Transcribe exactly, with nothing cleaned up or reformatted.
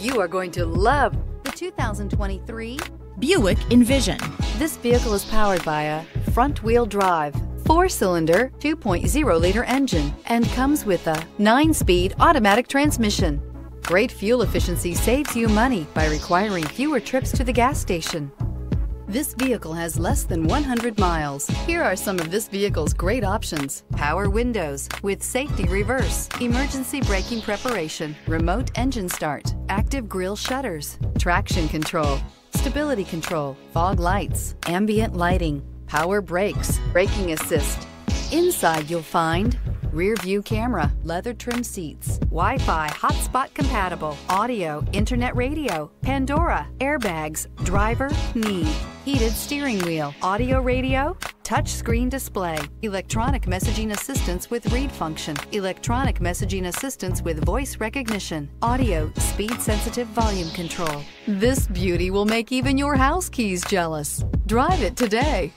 You are going to love the two thousand twenty-three Buick Envision. This vehicle is powered by a front-wheel drive, four-cylinder, two point oh liter engine, and comes with a nine-speed automatic transmission. Great fuel efficiency saves you money by requiring fewer trips to the gas station. This vehicle has less than one hundred miles. Here are some of this vehicle's great options: power windows with safety reverse, emergency braking preparation, remote engine start, active grille shutters, traction control, stability control, fog lights, ambient lighting, power brakes, braking assist. Inside you'll find rear view camera, leather trim seats, Wi-Fi hotspot compatible, audio, internet radio, Pandora, airbags, driver, knee, heated steering wheel, audio radio, touchscreen display, electronic messaging assistance with read function, electronic messaging assistance with voice recognition, audio, speed-sensitive volume control. This beauty will make even your house keys jealous. Drive it today.